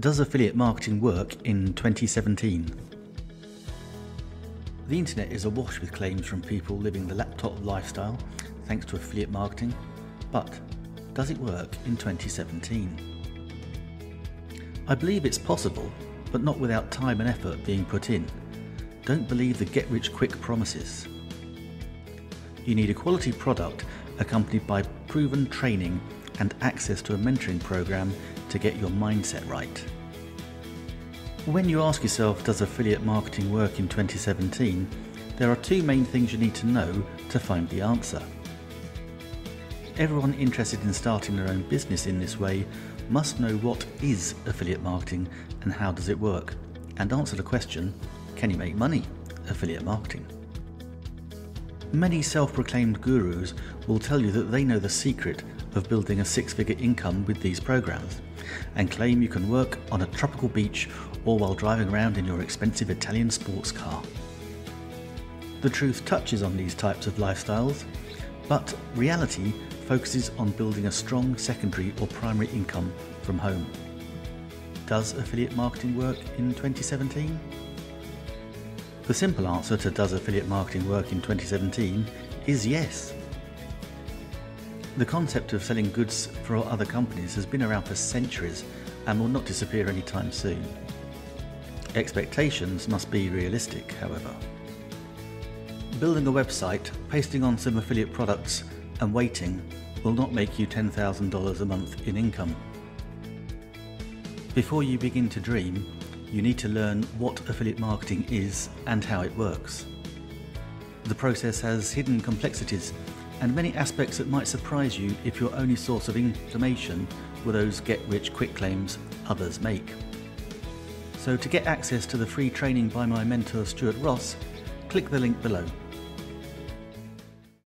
Does affiliate marketing work in 2017? The internet is awash with claims from people living the laptop lifestyle thanks to affiliate marketing, but does it work in 2017? I believe it's possible, but not without time and effort being put in. Don't believe the get-rich-quick promises. You need a quality product accompanied by proven training and access to a mentoring program to get your mindset right. When you ask yourself, does affiliate marketing work in 2017, there are two main things you need to know to find the answer. Everyone interested in starting their own business in this way must know what is affiliate marketing and how does it work, and answer the question, can you make money affiliate marketing? Many self-proclaimed gurus will tell you that they know the secret of building a six-figure income with these programs, and claim you can work on a tropical beach or while driving around in your expensive Italian sports car. The truth touches on these types of lifestyles, but reality focuses on building a strong secondary or primary income from home. Does affiliate marketing work in 2017? The simple answer to does affiliate marketing work in 2017 is yes. The concept of selling goods for other companies has been around for centuries and will not disappear anytime soon. Expectations must be realistic, however. Building a website, pasting on some affiliate products and waiting will not make you $10,000 a month in income. Before you begin to dream, you need to learn what affiliate marketing is and how it works. The process has hidden complexities and many aspects that might surprise you if your only source of information were those get-rich-quick claims others make. So to get access to the free training by my mentor Stuart Ross, click the link below.